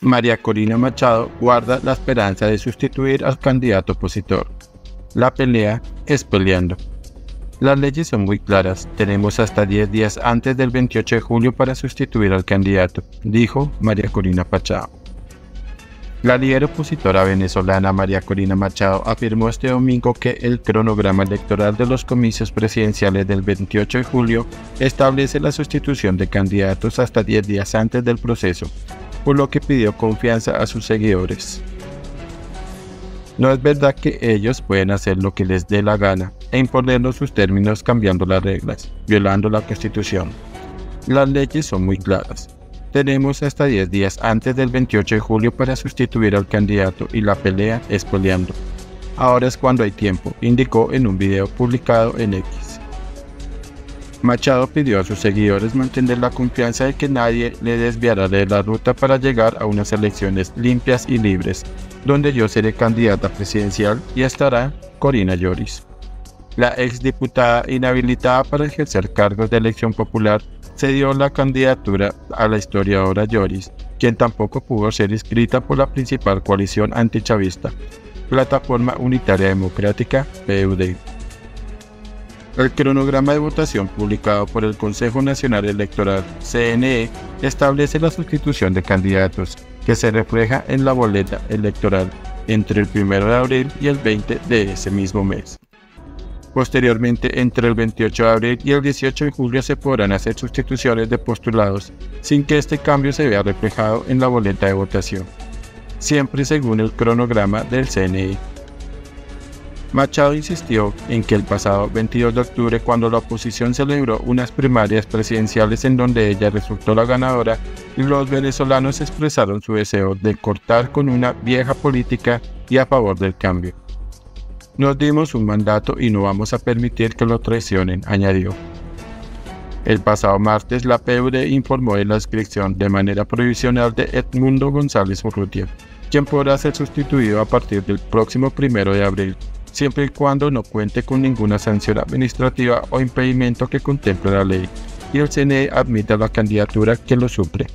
María Corina Machado guarda la esperanza de sustituir al candidato opositor. La pelea es peleando. Las leyes son muy claras, tenemos hasta 10 días antes del 28 de julio para sustituir al candidato, dijo María Corina Machado. La líder opositora venezolana María Corina Machado afirmó este domingo que el cronograma electoral de los comicios presidenciales del 28 de julio establece la sustitución de candidatos hasta 10 días antes del proceso, por lo que pidió confianza a sus seguidores. No es verdad que ellos pueden hacer lo que les dé la gana e imponernos sus términos cambiando las reglas, violando la Constitución. Las leyes son muy claras. Tenemos hasta 10 días antes del 28 de julio para sustituir al candidato y la pelea es peleando. Ahora es cuando hay tiempo, indicó en un video publicado en X. Machado pidió a sus seguidores mantener la confianza de que nadie le desviará de la ruta para llegar a unas elecciones limpias y libres, donde yo seré candidata presidencial y estará Corina Yoris. La exdiputada inhabilitada para ejercer cargos de elección popular cedió la candidatura a la historiadora Yoris, quien tampoco pudo ser inscrita por la principal coalición antichavista, Plataforma Unitaria Democrática, PUD. El cronograma de votación publicado por el Consejo Nacional Electoral, CNE, establece la sustitución de candidatos, que se refleja en la boleta electoral entre el 1 de abril y el 20 de ese mismo mes. Posteriormente, entre el 28 de abril y el 18 de julio se podrán hacer sustituciones de postulados, sin que este cambio se vea reflejado en la boleta de votación, siempre según el cronograma del CNE. Machado insistió en que el pasado 22 de octubre, cuando la oposición celebró unas primarias presidenciales en donde ella resultó la ganadora, los venezolanos expresaron su deseo de cortar con una vieja política y a favor del cambio. Nos dimos un mandato y no vamos a permitir que lo traicionen, añadió. El pasado martes, la PUD informó de la inscripción de manera provisional de Edmundo González Urrutia, quien podrá ser sustituido a partir del próximo 1 de abril. Siempre y cuando no cuente con ninguna sanción administrativa o impedimento que contemple la ley, y el CNE admita la candidatura que lo suple.